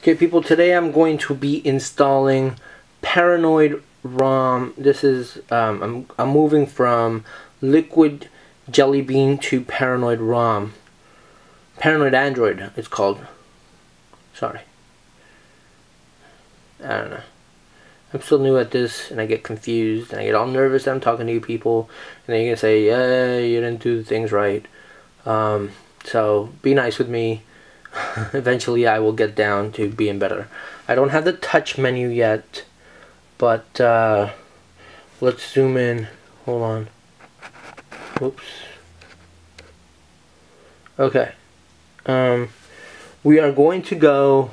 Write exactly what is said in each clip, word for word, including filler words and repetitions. Okay people, today I'm going to be installing Paranoid ROM. This is, um, I'm, I'm moving from Liquid Jelly Bean to Paranoid ROM. Paranoid Android, it's called. Sorry. I don't know. I'm still new at this and I get confused and I get all nervous that I'm talking to you people. And then you're going to say, yeah, you didn't do things right. Um, so be nice with me. Eventually I will get down to being better. I don't have the touch menu yet, but uh, let's zoom in. Hold on. Oops. Okay. Um, we are going to go.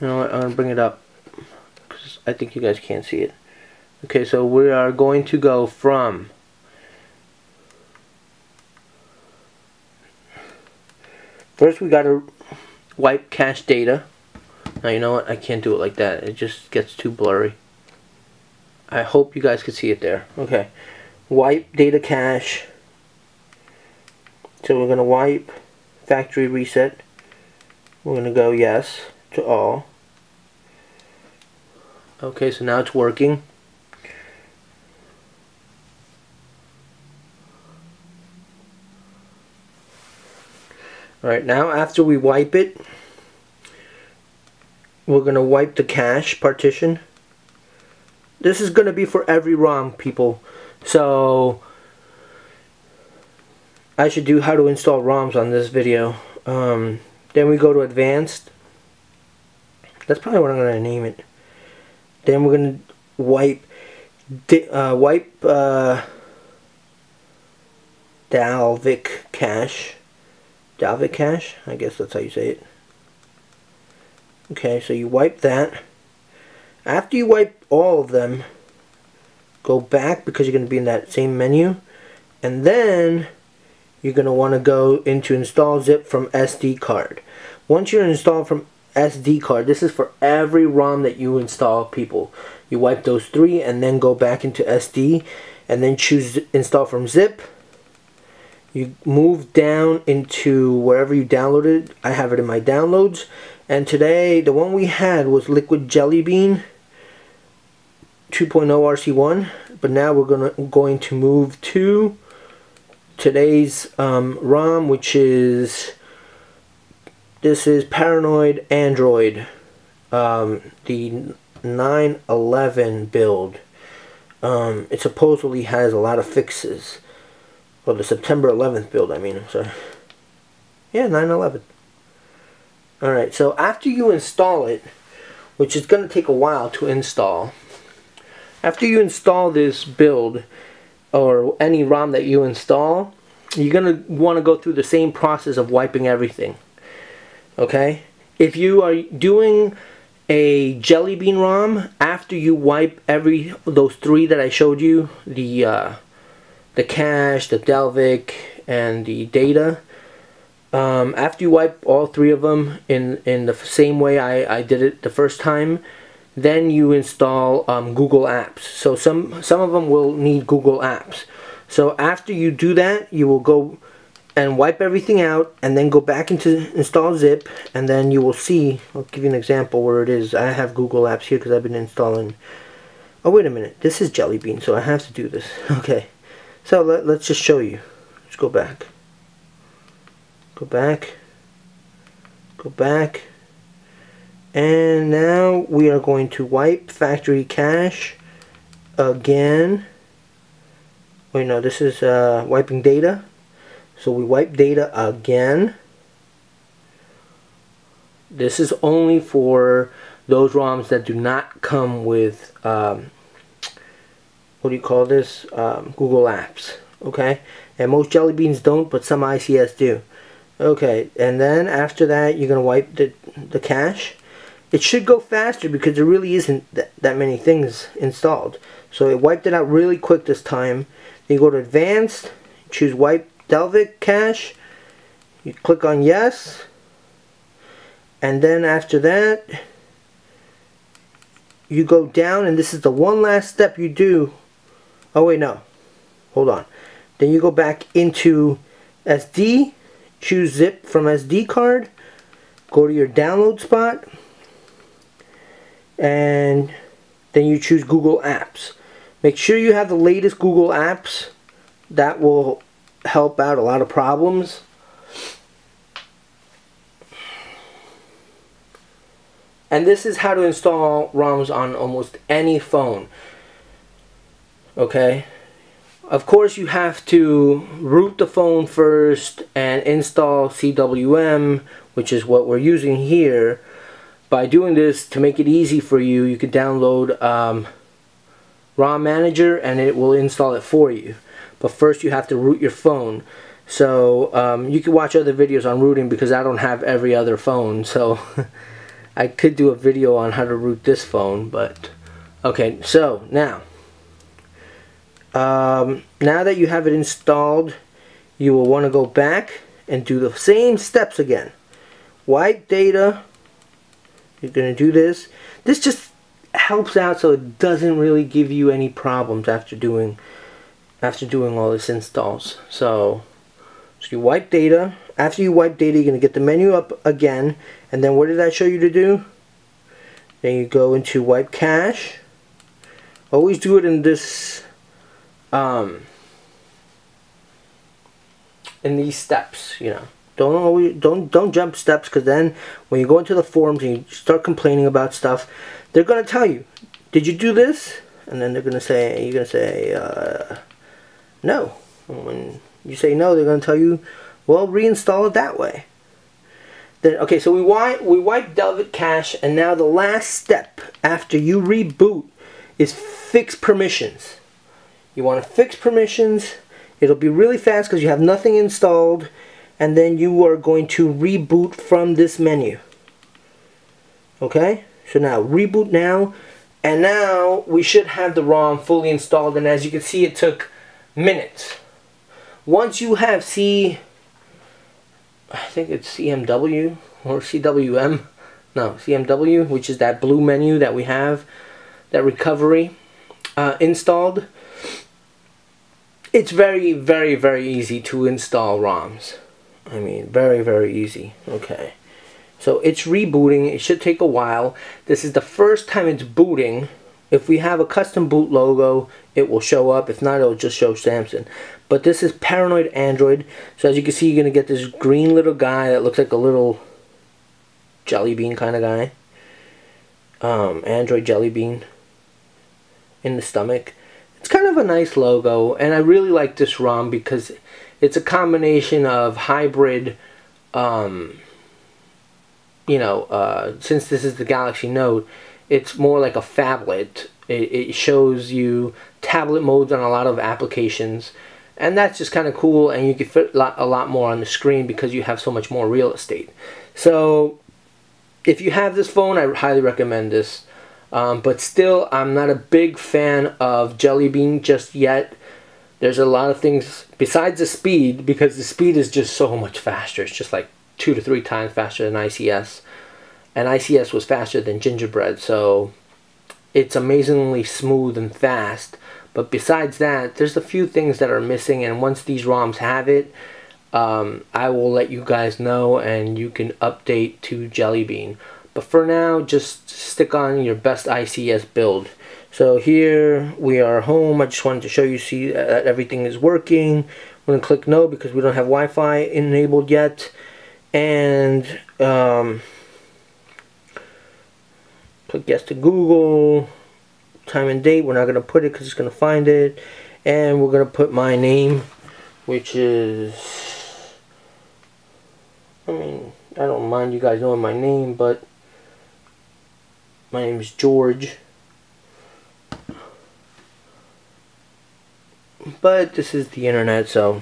You know what? I'm gonna bring it up because I think you guys can't see it. Okay, so we are going to go from. First we gotta wipe cache data. Now you know what, I can't do it like that, it just gets too blurry. I hope you guys can see it there. Okay, wipe data cache. So we're gonna wipe factory reset. We're gonna go yes to all. Okay, so now it's working. Alright, now after we wipe it, we're going to wipe the cache partition. This is going to be for every ROM, people. So, I should do how to install ROMs on this video. Um, then we go to advanced. That's probably what I'm going to name it. Then we're going to wipe, uh, wipe uh, Dalvik cache. Dalvik cache, I guess that's how you say it. Okay, so you wipe that. After you wipe all of them, go back because you're going to be in that same menu, and then you're going to want to go into install zip from S D card. Once you're installed from S D card, this is for every ROM that you install, people. You wipe those three and then go back into S D and then choose install from zip. You move down into wherever you downloaded. I have it in my downloads, and today the one we had was Liquid Jelly Bean two point oh R C one, but now we're gonna going to move to today's um, ROM, which is this is Paranoid Android, um, the nine eleven build. Um, it supposedly has a lot of fixes. Well, the September eleventh build, I mean, I'm sorry. Yeah, nine eleven. Alright, so after you install it, which is going to take a while to install, after you install this build, or any ROM that you install, you're going to want to go through the same process of wiping everything. Okay? If you are doing a Jelly Bean ROM, after you wipe every those three that I showed you, the... Uh, the cache, the Dalvik, and the data. Um, after you wipe all three of them in, in the same way I, I did it the first time, then you install um, Google Apps. So some, some of them will need Google Apps. So after you do that, you will go and wipe everything out and then go back into install zip, and then you will see, I'll give you an example where it is. I have Google Apps here because I've been installing. Oh, wait a minute, this is Jelly Bean, so I have to do this. Okay. So let, let's just show you. Let's go back. Go back. Go back. And now we are going to wipe factory cache again. Wait, no, this is uh, wiping data. So we wipe data again. This is only for those ROMs that do not come with... Um, what do you call this? Um, Google Apps. Okay? And most Jelly Beans don't, but some I C S do. Okay, and then after that, you're going to wipe the, the cache. It should go faster because there really isn't th that many things installed. So it wiped it out really quick this time. Then you go to Advanced, choose Wipe Dalvik Cache. You click on Yes. And then after that, you go down, and this is the one last step you do. Oh wait, no. Hold on. Then you go back into S D, choose zip from S D card, go to your download spot, and then you choose Google Apps. Make sure you have the latest Google Apps. That will help out a lot of problems. And this is how to install ROMs on almost any phone. Okay? Of course you have to root the phone first and install C W M, which is what we're using here. By doing this, to make it easy for you, you can download um, ROM Manager and it will install it for you. But first you have to root your phone. So um, you can watch other videos on rooting because I don't have every other phone. So I could do a video on how to root this phone, but okay, so now um, now that you have it installed, you will want to go back and do the same steps again. Wipe data. You're gonna do this. This just helps out so it doesn't really give you any problems after doing after doing all this installs. So so you wipe data. After you wipe data, you're going to get the menu up again, and then what did I show you to do? Then you go into wipe cache. Always do it in this, um, in these steps. You know, don't always, don't don't jump steps, because then when you go into the forums and you start complaining about stuff, they're going to tell you, "Did you do this?" And then they're going to say, "You're going to say uh, no." And when you say no, they're going to tell you, well, reinstall it that way. Then, okay, so we wipe, we wipe Dalvik cache, and now the last step after you reboot is fix permissions. You want to fix permissions. It'll be really fast because you have nothing installed, and then you are going to reboot from this menu. Okay, so now reboot now, and now we should have the ROM fully installed, and as you can see, it took minutes. Once you have C... I think it's C M W or C W M, no, C M W, which is that blue menu that we have, that recovery uh, installed, it's very, very, very easy to install ROMs. I mean, very, very easy. Okay, so it's rebooting. It should take a while. This is the first time it's booting. If we have a custom boot logo, it will show up. If not, it will just show Samsung. But this is Paranoid Android. So as you can see, you're going to get this green little guy that looks like a little jelly bean kind of guy. Um, Android jelly bean in the stomach. It's kind of a nice logo. And I really like this ROM because it's a combination of hybrid, um, you know, uh, since this is the Galaxy Note, it's more like a phablet. It, it shows you tablet modes on a lot of applications. And that's just kind of cool, and you can fit a lot, a lot more on the screen because you have so much more real estate. So if you have this phone, I highly recommend this. Um, but still, I'm not a big fan of Jelly Bean just yet. There's a lot of things besides the speed, because the speed is just so much faster. It's just like two to three times faster than I C S. And I C S was faster than Gingerbread, so it's amazingly smooth and fast. But besides that, there's a few things that are missing, and once these ROMs have it, um, I will let you guys know and you can update to Jelly Bean. But for now, just stick on your best I C S build. So here we are home. I just wanted to show you, see that everything is working. I'm going to click no because we don't have Wi-Fi enabled yet. And um, click yes to Google. Time and date, we're not going to put it because it's going to find it, and we're going to put my name, which is, I mean, I don't mind you guys knowing my name, but my name is George. But this is the internet, so,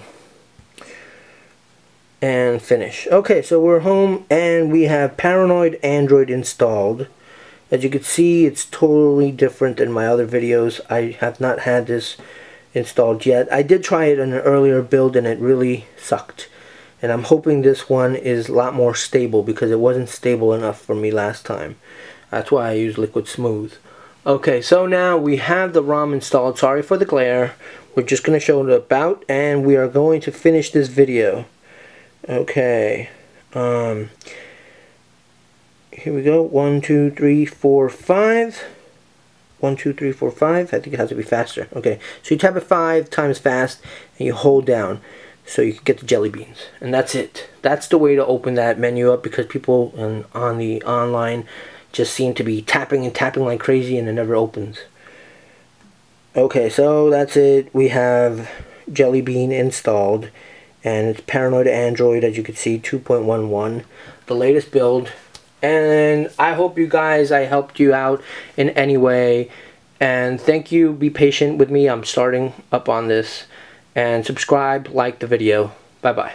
and finish. Okay, so we're home and we have Paranoid Android installed. As you can see, it's totally different than my other videos. I have not had this installed yet. I did try it in an earlier build and it really sucked. And I'm hoping this one is a lot more stable because it wasn't stable enough for me last time. That's why I use Liquid Smooth. Okay, so now we have the ROM installed. Sorry for the glare. We're just going to show it about, and we are going to finish this video. Okay. Um... here we go. One, two, three, four, five. One, two, three, four, five. I think it has to be faster. Okay, so you tap it five times fast and you hold down, so you can get the jelly beans. And that's it. That's the way to open that menu up, because people on, on the online just seem to be tapping and tapping like crazy and it never opens. Okay, so that's it. We have Jelly Bean installed, and it's Paranoid Android, as you can see, two point eleven, the latest build. And I hope you guys, I helped you out in any way, and thank you. Be patient with me. I'm starting up on this. And subscribe, like the video. Bye bye.